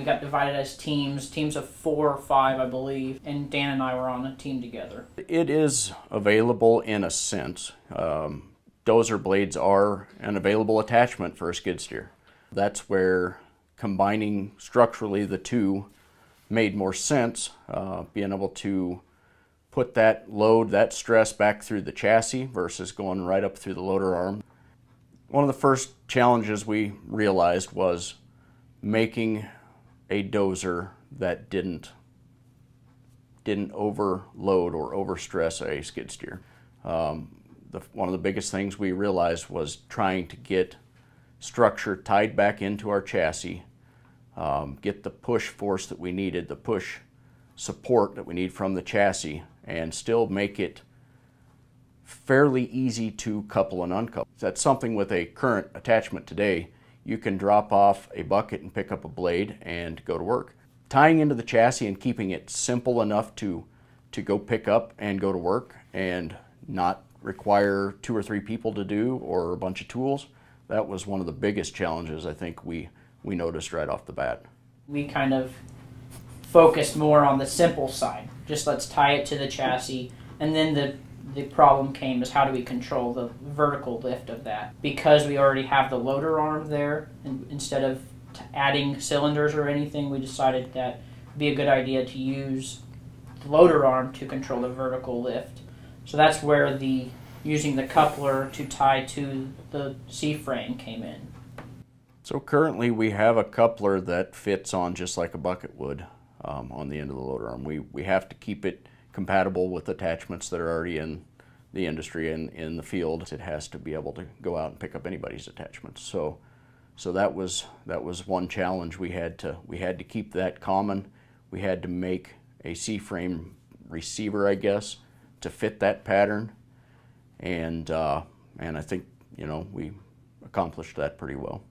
We got divided as teams of 4 or 5, I believe, and Dan and I were on a team together. It is available in a sense. Dozer blades are an available attachment for a skid steer. That's where combining structurally the two made more sense, being able to put that load, that stress back through the chassis versus going right up through the loader arm. One of the first challenges we realized was making a dozer that didn't overload or overstress a skid steer. One of the biggest things we realized was trying to get structure tied back into our chassis, get the push force that we needed, the push support that we need from the chassis, and still make it fairly easy to couple and uncouple. That's something with a current attachment today. You can drop off a bucket and pick up a blade and go to work. Tying into the chassis and keeping it simple enough to go pick up and go to work and not require 2 or 3 people to do or a bunch of tools, that was one of the biggest challenges I think we noticed right off the bat. We kind of focused more on the simple side, just let's tie it to the chassis, and then the problem came is how do we control the vertical lift of that? Because we already have the loader arm there, and instead of adding cylinders or anything, we decided that it would be a good idea to use the loader arm to control the vertical lift. So that's where using the coupler to tie to the C-frame came in. So currently we have a coupler that fits on just like a bucket would on the end of the loader arm. We have to keep it compatible with attachments that are already in the industry and in the field. It has to be able to go out and pick up anybody's attachments. So that was one challenge we had to keep that common. We had to make a C-frame receiver, I guess, to fit that pattern, and I think we accomplished that pretty well.